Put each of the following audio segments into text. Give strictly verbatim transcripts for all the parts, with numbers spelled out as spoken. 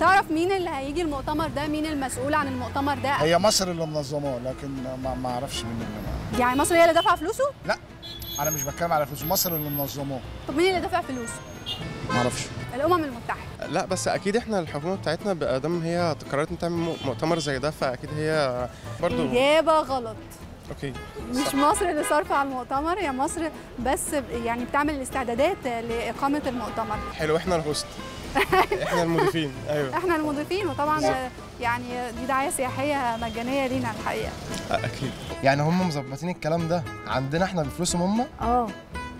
تعرف مين اللي هيجي المؤتمر ده؟ مين المسؤول عن المؤتمر ده؟ هي مصر اللي منظماه، لكن ما اعرفش مين اللي يعني. مصر هي اللي دافعه فلوسه؟ لا انا مش بتكلم على فلوسه، مصر اللي منظماه. طب مين اللي دافع فلوسه؟ ما اعرفش. الامم المتحده؟ لا بس اكيد احنا الحكومه بتاعتنا بقدام هي قررت تعمل مؤتمر زي ده، فاكيد هي برضو. اجابه غلط. اوكي مش مصر اللي صارفه على المؤتمر، هي مصر بس يعني بتعمل الاستعدادات لاقامه المؤتمر. حلو، احنا الهوست احنا المضيفين. ايوه احنا المضيفين، وطبعا يعني دي دعايه سياحيه مجانيه لينا الحقيقه. اكيد يعني هم مظبطين الكلام ده عندنا احنا بفلوسهم هم. اه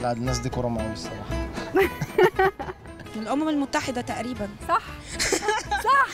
لا الناس دي كرم قوي الصراحه. الامم المتحده تقريبا صح؟ صح.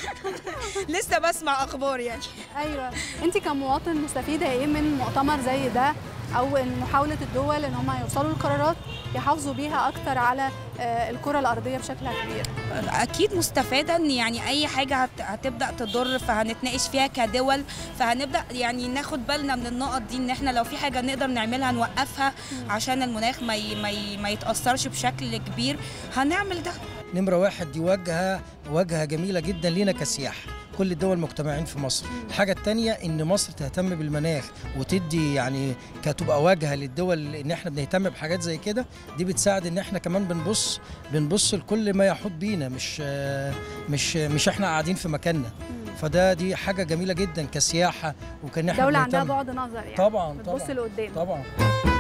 لسه بسمع اخبار يعني. ايوه انت كمواطن مستفيده ايه من مؤتمر زي ده، او محاوله الدول ان هم يوصلوا لقرارات يحافظوا بيها اكتر على الكره الارضيه بشكل كبير؟ اكيد مستفاده، ان يعني اي حاجه هتبدا تضر فهنتناقش فيها كدول، فهنبدا يعني ناخد بالنا من النقط دي، ان احنا لو في حاجه نقدر نعملها نوقفها عشان المناخ ما ي... ما يتاثرش بشكل كبير هنعمل ده. نمره واحد دي واجهه واجهه جميله جدا لينا كسياحه، كل الدول مجتمعين في مصر. الحاجه الثانيه ان مصر تهتم بالمناخ وتدي يعني كتبقى واجهه للدول ان احنا بنهتم بحاجات زي كده، دي بتساعد ان احنا كمان بنبص بنبص لكل ما يحوط بينا، مش مش مش احنا قاعدين في مكاننا. فده دي حاجه جميله جدا كسياحه، وكان احنا الدوله عندها بعد نظر يعني. طبعا طبعا بتبص لقدام طبعا.